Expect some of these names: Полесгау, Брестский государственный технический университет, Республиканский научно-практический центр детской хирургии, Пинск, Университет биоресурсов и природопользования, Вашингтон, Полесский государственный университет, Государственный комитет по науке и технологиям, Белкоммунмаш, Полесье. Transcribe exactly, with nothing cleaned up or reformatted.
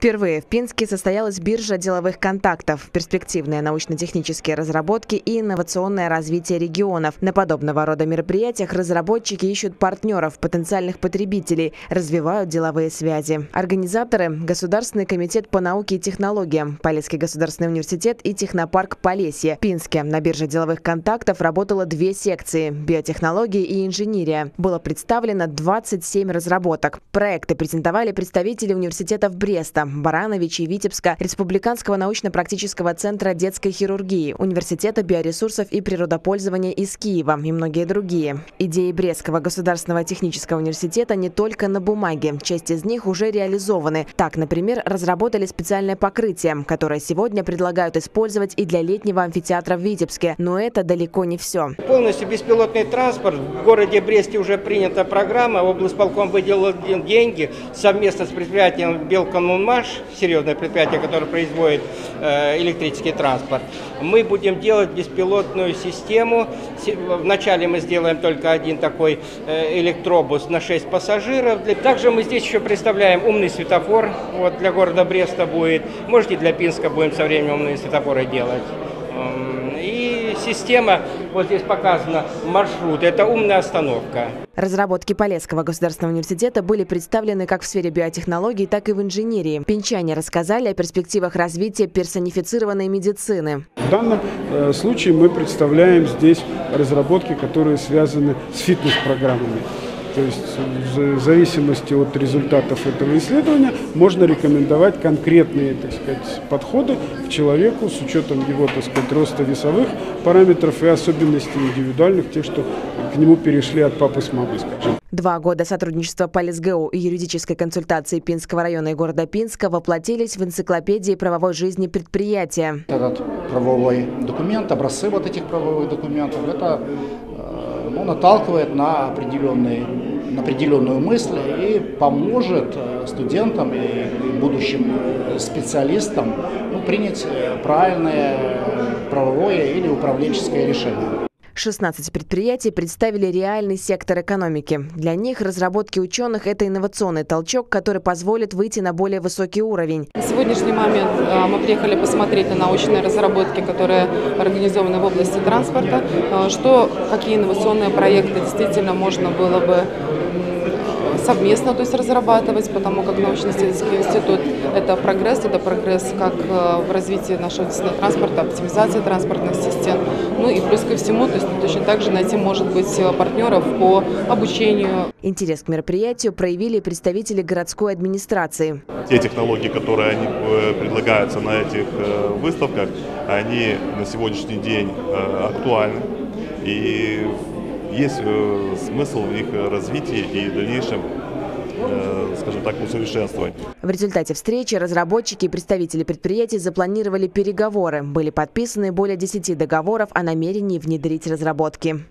Впервые в Пинске состоялась биржа деловых контактов, перспективные научно-технические разработки и инновационное развитие регионов. На подобного рода мероприятиях разработчики ищут партнеров, потенциальных потребителей, развивают деловые связи. Организаторы – Государственный комитет по науке и технологиям, Полесский государственный университет и технопарк Полесье. В Пинске на бирже деловых контактов работало две секции – биотехнологии и инженерия. Было представлено двадцать семь разработок. Проекты презентовали представители университетов Бреста, Барановича и Витебска, Республиканского научно-практического центра детской хирургии, Университета биоресурсов и природопользования из Киева и многие другие. Идеи Брестского государственного технического университета не только на бумаге. Часть из них уже реализованы. Так, например, разработали специальное покрытие, которое сегодня предлагают использовать и для летнего амфитеатра в Витебске. Но это далеко не все. Полностью беспилотный транспорт. В городе Бресте уже принята программа. Облсполком выделил деньги совместно с предприятием Белкоммунмаш, серьезное предприятие, которое производит электрический транспорт. Мы будем делать беспилотную систему. Вначале мы сделаем только один такой электробус на шесть пассажиров. Также мы здесь еще представляем умный светофор. Вот для города Бреста будет. Может, и для Пинска будем со временем умные светофоры делать. И система, вот здесь показано маршрут, это умная остановка. Разработки Полесского государственного университета были представлены как в сфере биотехнологий, так и в инженерии. Пинчане рассказали о перспективах развития персонифицированной медицины. В данном случае мы представляем здесь разработки, которые связаны с фитнес-программами. То есть в зависимости от результатов этого исследования можно рекомендовать конкретные, так сказать, подходы к человеку с учетом его, так сказать, роста, весовых параметров и особенностей индивидуальных, тех, что к нему перешли от папы с мамой, скажем. Два года сотрудничества Полесгау и юридической консультации Пинского района и города Пинска воплотились в энциклопедии правовой жизни предприятия. Этот правовой документ, образцы вот этих правовых документов, это он наталкивает на определенные, на определенную мысль и поможет студентам и будущим специалистам, ну, принять правильное правовое или управленческое решение. шестнадцать предприятий представили реальный сектор экономики. Для них разработки ученых – это инновационный толчок, который позволит выйти на более высокий уровень. На сегодняшний момент мы приехали посмотреть на научные разработки, которые организованы в области транспорта, что, какие инновационные проекты действительно можно было бы совместно, то есть, разрабатывать, потому как научно-исследовательский институт – это прогресс, это прогресс как в развитии нашего транспорта, оптимизации транспортных систем, ну и плюс ко всему, то есть, точно так же найти, может быть, партнеров по обучению. Интерес к мероприятию проявили представители городской администрации. Те технологии, которые они предлагаются на этих выставках, они на сегодняшний день актуальны, и есть смысл в их развитии и в дальнейшем, скажем так, усовершенствовать. В результате встречи разработчики и представители предприятий запланировали переговоры. Были подписаны более десяти договоров о намерении внедрить разработки.